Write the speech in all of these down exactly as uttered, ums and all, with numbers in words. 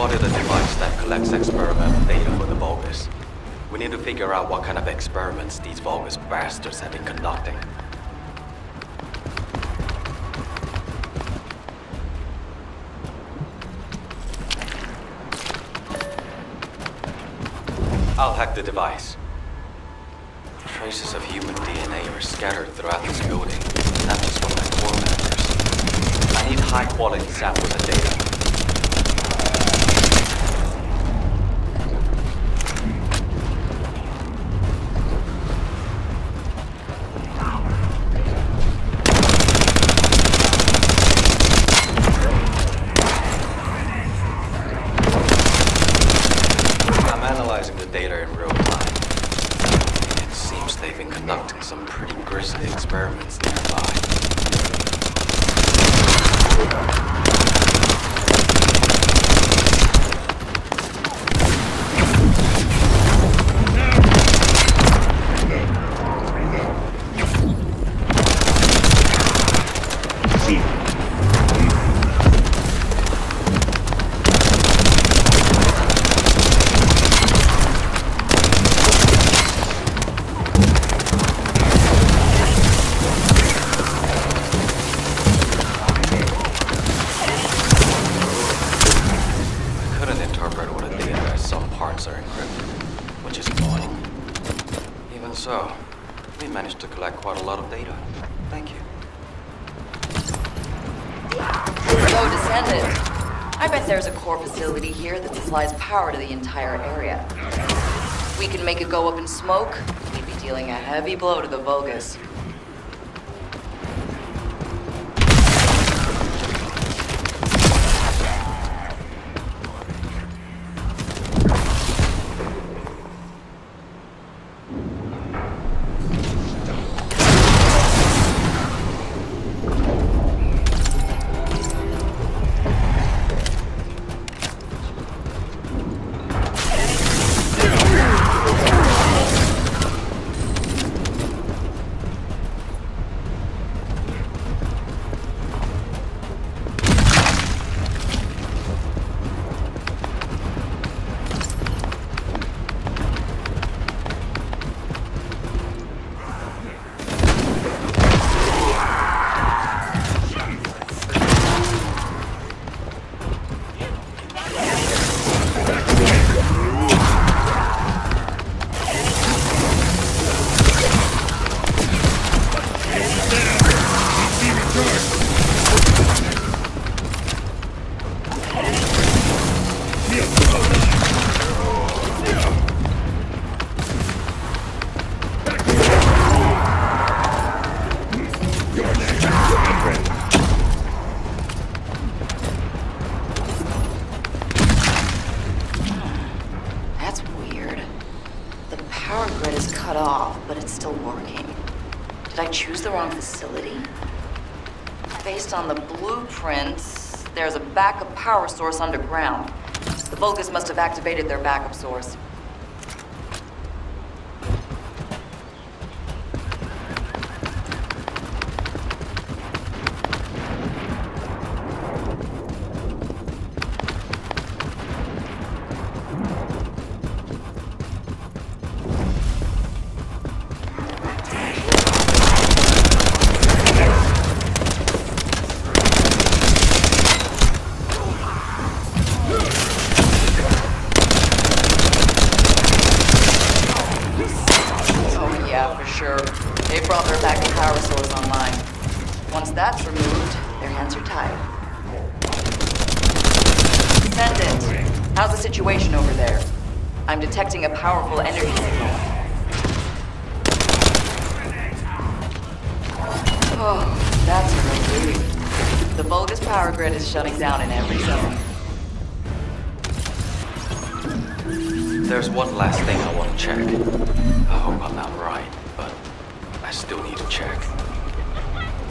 spotted a device that collects experiment data for the Vulgus. We need to figure out what kind of experiments these Vulgus bastards have been conducting. I'll hack the device. Traces of human D N A are scattered throughout this building, not just from my core members. I need high-quality samples of data. Power to the entire area. If we can make it go up in smoke, we'd be dealing a heavy blow to the Vulgus. Backup power source underground. The Vulgus must have activated their backup source. Detecting a powerful energy signal. Oh, that's a relief. The Vulgus power grid is shutting down in every zone. There's one last thing I want to check. I hope I'm not right, but I still need to check.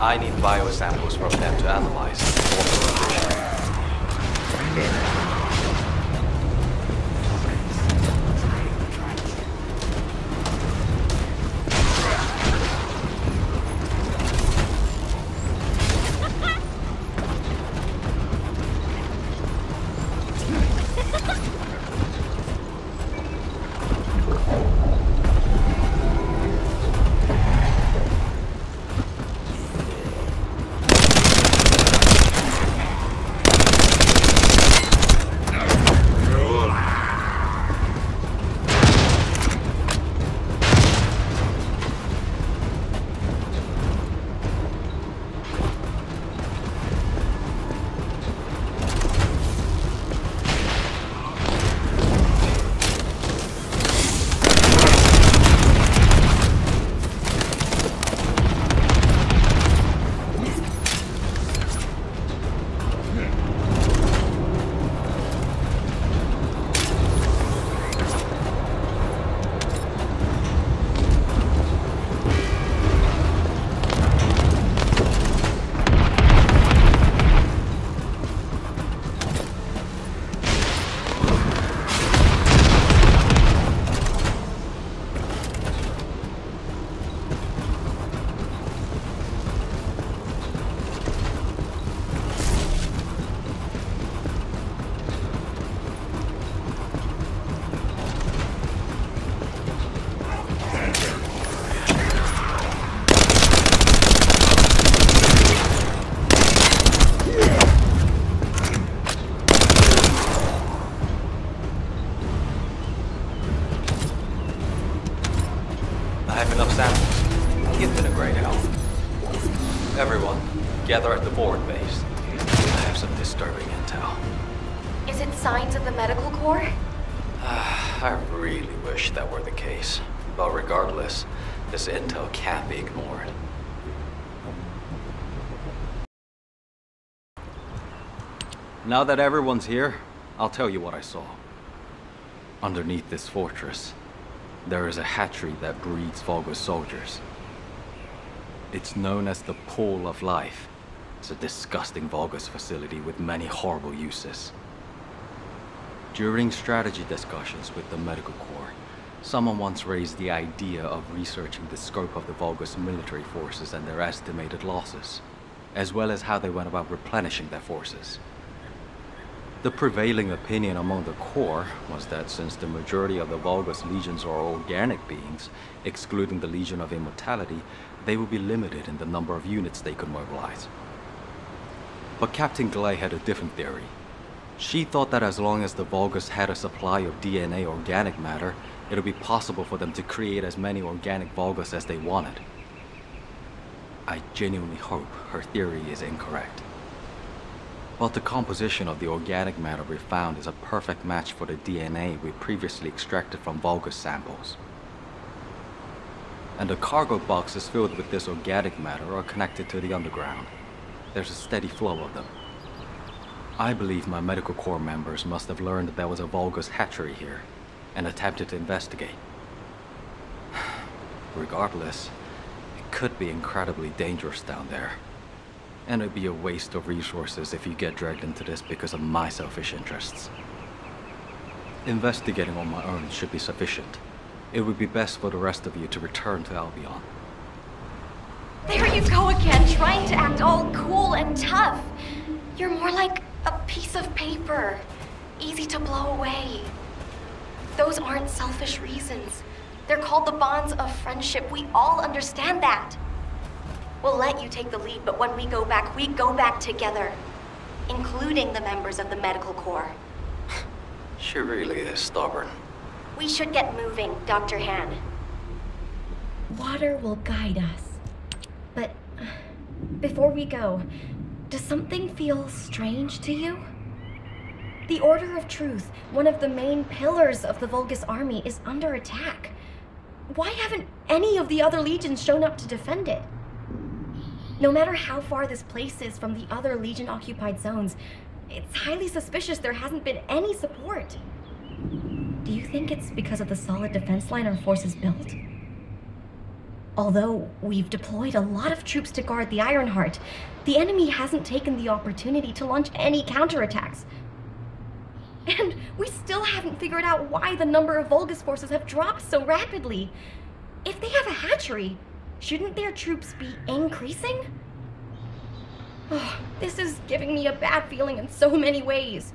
I need bio samples from them to analyze the order. enough samples. Give them a great help. Everyone, gather at the forward base. I have some disturbing intel. Is it signs of the medical corps? Uh, I really wish that were the case. But regardless, this intel can't be ignored. Now that everyone's here, I'll tell you what I saw. Underneath this fortress, there is a hatchery that breeds Vulgus soldiers. It's known as the Pool of Life. It's a disgusting Vulgus facility with many horrible uses. During strategy discussions with the medical corps, someone once raised the idea of researching the scope of the Vulgus military forces and their estimated losses, as well as how they went about replenishing their forces. The prevailing opinion among the Corps was that since the majority of the Vulgus legions are organic beings, excluding the Legion of Immortality, they would be limited in the number of units they could mobilize. But Captain Glei had a different theory. She thought that as long as the Vulgus had a supply of D N A organic matter, it would be possible for them to create as many organic Vulgus as they wanted. I genuinely hope her theory is incorrect. But the composition of the organic matter we found is a perfect match for the D N A we previously extracted from Vulgus samples. And the cargo boxes filled with this organic matter are connected to the underground. There's a steady flow of them. I believe my medical corps members must have learned that there was a Vulgus hatchery here, and attempted to investigate. Regardless, it could be incredibly dangerous down there. And it'd be a waste of resources if you get dragged into this because of my selfish interests. Investigating on my own should be sufficient. It would be best for the rest of you to return to Albion. There you go again, trying to act all cool and tough. You're more like a piece of paper, easy to blow away. Those aren't selfish reasons. They're called the bonds of friendship. We all understand that. We'll let you take the lead, but when we go back, we go back together, including the members of the medical corps. She really is stubborn. We should get moving, Doctor Han. Water will guide us. But before we go, does something feel strange to you? The Order of Truth, one of the main pillars of the Vulgus army, is under attack. Why haven't any of the other legions shown up to defend it? No matter how far this place is from the other Legion-occupied zones, it's highly suspicious there hasn't been any support. Do you think it's because of the solid defense line our forces built? Although we've deployed a lot of troops to guard the Iron Heart, the enemy hasn't taken the opportunity to launch any counterattacks. And we still haven't figured out why the number of Vulgus forces have dropped so rapidly. If they have a hatchery, shouldn't their troops be increasing? Oh, this is giving me a bad feeling in so many ways.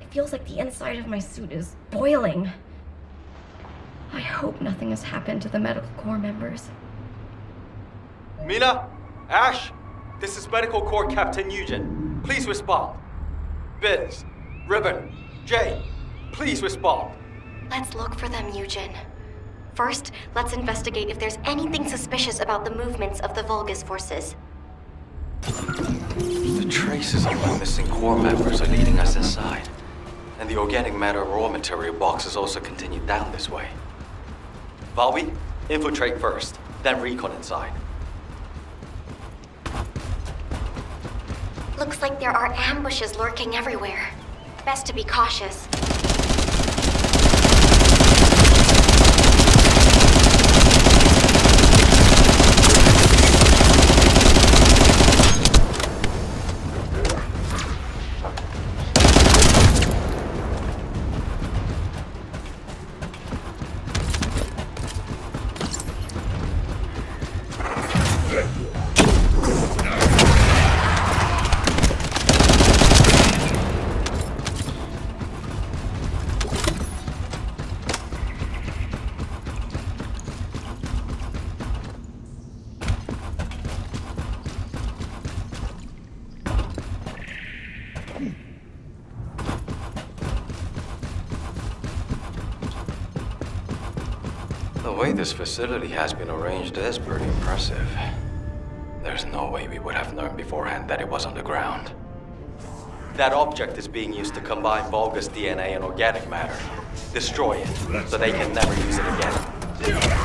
It feels like the inside of my suit is boiling. I hope nothing has happened to the medical corps members. Mina, Ash, this is medical corps Captain Eugene. Please respond. Biz, Riven, Jay, please respond. Let's look for them, Eugene. First, let's investigate if there's anything suspicious about the movements of the Vulgus forces. The traces of the missing core members are leading us inside. And the organic matter raw material boxes also continue down this way. Valby, infiltrate first, then recon inside. Looks like there are ambushes lurking everywhere. Best to be cautious. The way this facility has been arranged is pretty impressive. There's no way we would have known beforehand that it was underground. That object is being used to combine Vulgus D N A and organic matter. Destroy it, so they can never use it again.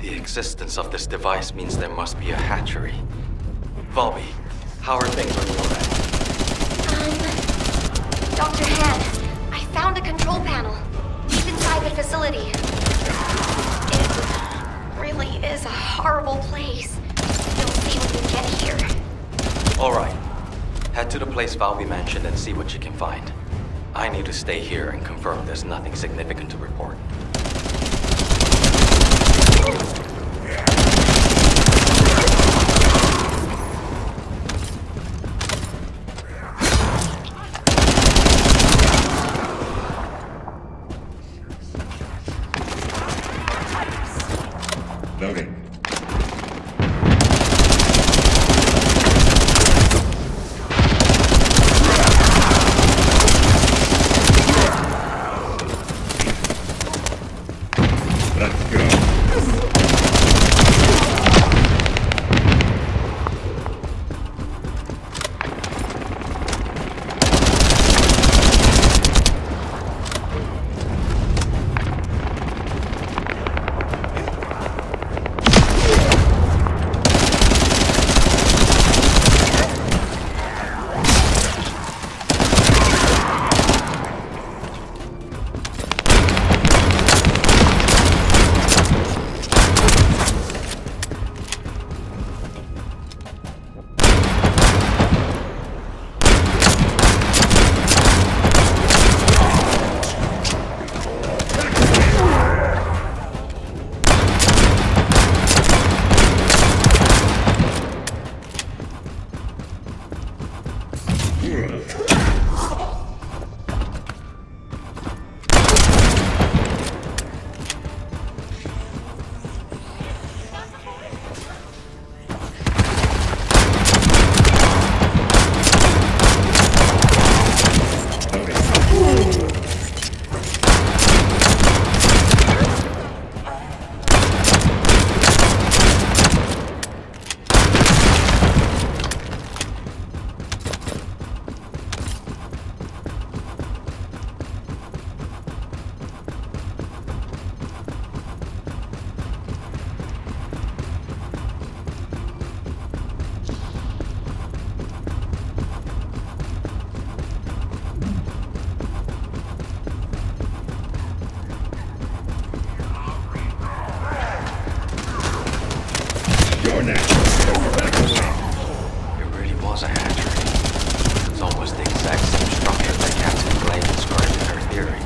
The existence of this device means there must be a hatchery. Valby, how are things on your end? Um, Doctor Han, I found a control panel deep inside the facility. It really is a horrible place. You'll see when you get here. All right. Head to the place Valby mentioned and see what you can find. I need to stay here and confirm there's nothing significant to report. It really was a hatchery. It's almost the exact same structure that Captain Glei described in her theory.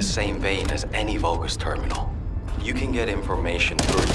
Same vein as any Vulgus terminal. You can get information through your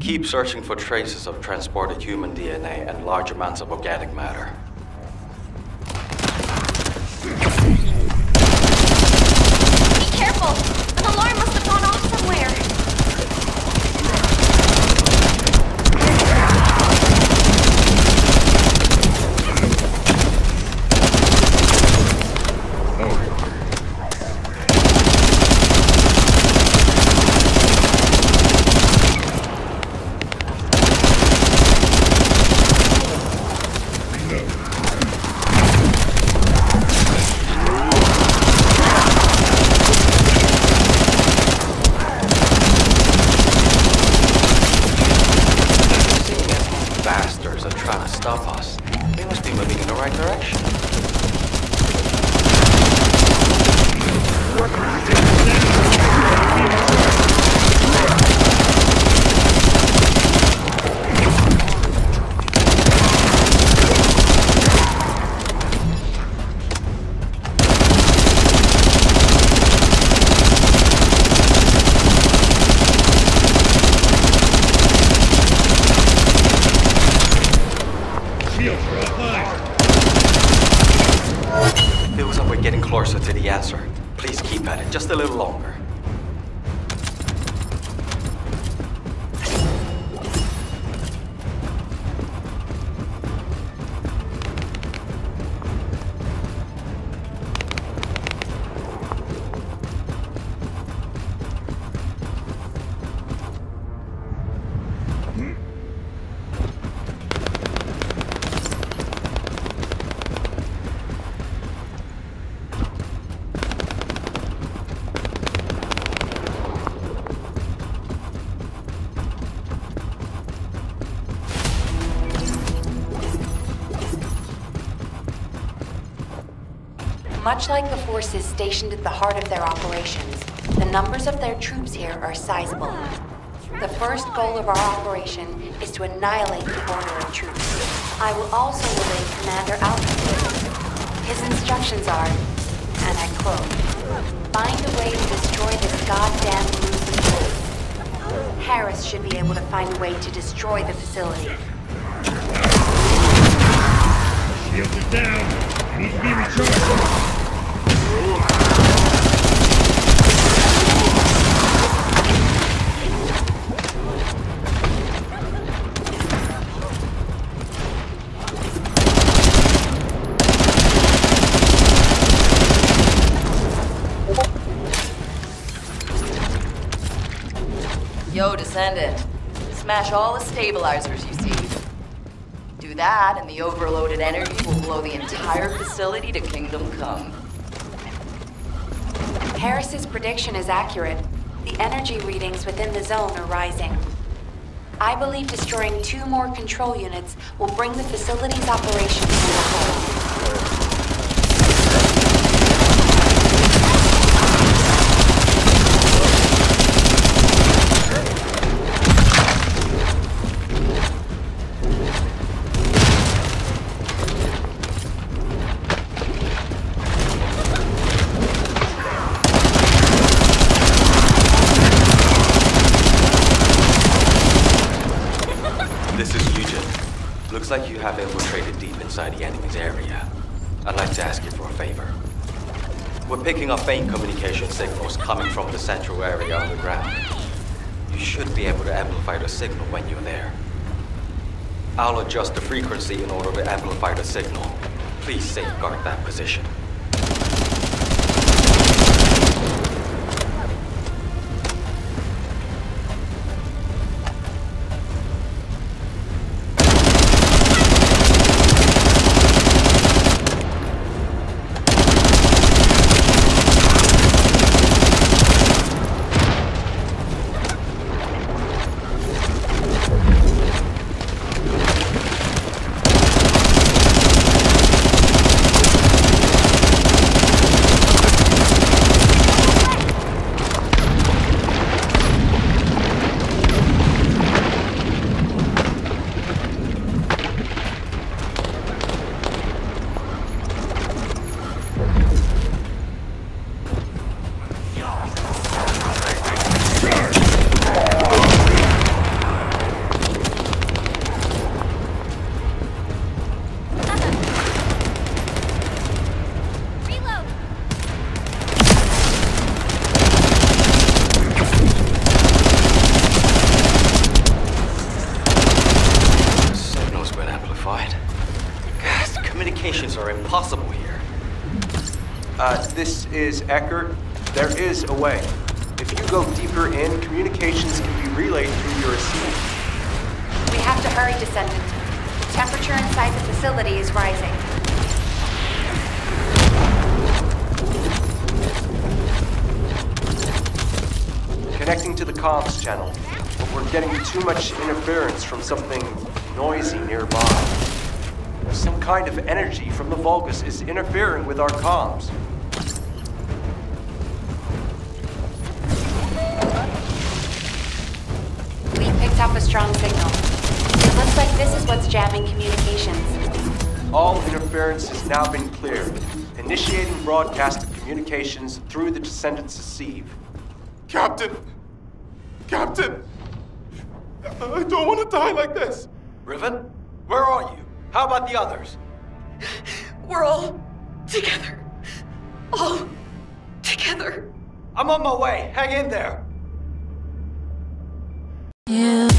Keep searching for traces of transported human D N A and large amounts of organic matter. Be careful! An alarm must have gone off somewhere! No. Shields are on fire! Feels like we're getting closer to the answer. Please keep at it just a little longer. Much like the forces stationed at the heart of their operations, the numbers of their troops here are sizable. The first goal of our operation is to annihilate the Order of Truth. I will also relay Commander Alfred. His instructions are, and I quote, "Find a way to destroy this goddamn facility." Harris should be able to find a way to destroy the facility. Shields are down. Need to be recharged. Yo, Descendant. Smash all the stabilizers you see. Do that, and the overloaded energy will blow the entire facility to Kingdom Come. Harris's prediction is accurate. The energy readings within the zone are rising. I believe destroying two more control units will bring the facility's operations to a halt. Looks like you have infiltrated deep inside the enemy's area. I'd like to ask you for a favor. We're picking up faint communication signals coming from the central area underground. You should be able to amplify the signal when you're there. I'll adjust the frequency in order to amplify the signal. Please safeguard that position. Is Eckert, there is a way. If you go deeper in, communications can be relayed through your receiver. We have to hurry, Descendant. The temperature inside the facility is rising. Connecting to the comms channel, but we're getting too much interference from something noisy nearby. Some kind of energy from the Vulgus is interfering with our comms. Up a strong signal. It looks like this is what's jamming communications. All interference has now been cleared. Initiating broadcast of communications through the Descendant's receive. Captain! Captain! I don't want to die like this! Riven, where are you? How about the others? We're all together. All together. I'm on my way. Hang in there. Yeah.